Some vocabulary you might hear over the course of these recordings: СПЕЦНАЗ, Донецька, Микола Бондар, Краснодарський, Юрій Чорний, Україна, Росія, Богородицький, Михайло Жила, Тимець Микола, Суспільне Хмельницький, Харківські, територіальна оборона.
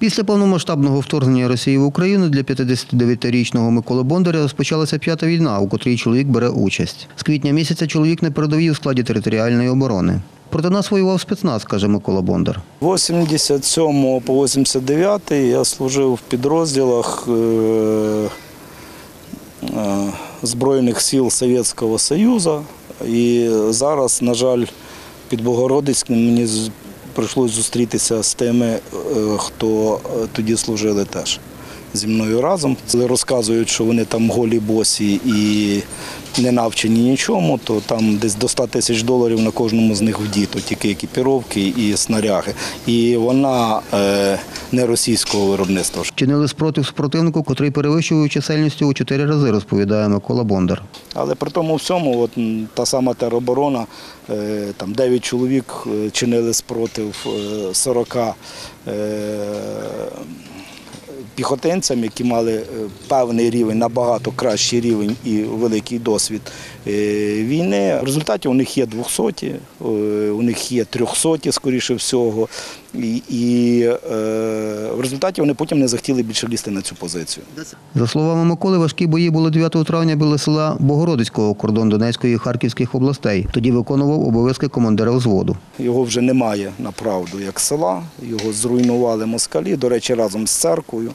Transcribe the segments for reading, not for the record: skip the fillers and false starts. Після повномасштабного вторгнення Росії в Україну для 59-річного Миколи Бондаря розпочалася 5-та війна, у котрій чоловік бере участь. З квітня місяця чоловік на передовій у складі територіальної оборони. Проти нас воював спецназ, каже Микола Бондар. З 87 по 89 я служив в підрозділах Збройних сил Совєтського Союзу. І зараз, на жаль, під Богородицьким мені прийшлося зустрітися з тими, хто тоді служили теж зі мною разом. Розказують, що вони там голі, босі і не навчені нічому, то там десь до 100 тисяч доларів на кожному з них вдіто, тільки екіпіровки і снаряги. І вона не російського виробництва. Чинили спротив супротивнику, котрий перевищує чисельністю у 4 рази, розповідає Микола Бондар. Але при тому всьому, от, та сама тероборона, там 9 чоловік чинили спротив 40 піхотинцям, які мали певний рівень, набагато кращий рівень і великий досвід війни. В результаті у них є 200, у них є 300, скоріше всього. І в результаті вони потім не захотіли більше лізти на цю позицію. За словами Миколи, важкі бої були 9 травня біля села Богородицького, кордон Донецької і Харківських областей. Тоді виконував обов'язки командира взводу. Його вже немає, направду, як села. Його зруйнували москалі, до речі, разом з церквою.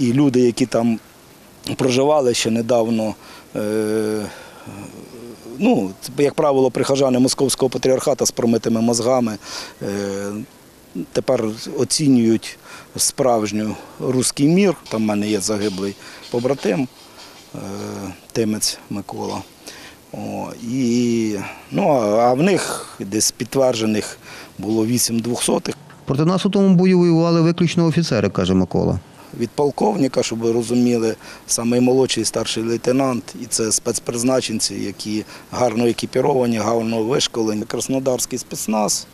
І люди, які там проживали ще недавно, ну, як правило, прихожани московського патріархата з промитими мозгами тепер оцінюють справжню руський мір. Там в мене є загиблий побратим, Тимець Микола. А в них десь підтверджених було 8 200-х. Проти нас у тому бою воювали виключно офіцери, каже Микола. Від полковника, щоб ви розуміли, самий молодший старший лейтенант, і це спецпризначенці, які гарно екіпіровані, гарно вишколені. Краснодарський спецназ.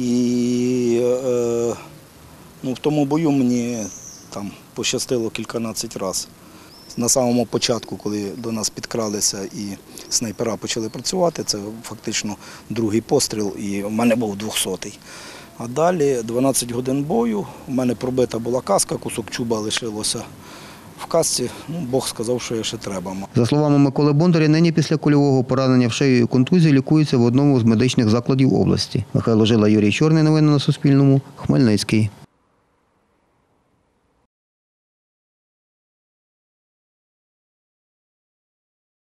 І в тому бою мені там пощастило кільканадцять разів. На самому початку, коли до нас підкралися і снайпера почали працювати, це фактично другий постріл, і в мене був 200-й. А далі 12 годин бою, у мене пробита була каска, кусок чуба лишилося в касці. Бог сказав, що я ще треба. За словами Миколи Бондаря, нині після кульового поранення в шию і контузії лікується в одному з медичних закладів області. Михайло Жила, Юрій Чорний. Новини на Суспільному. Хмельницький.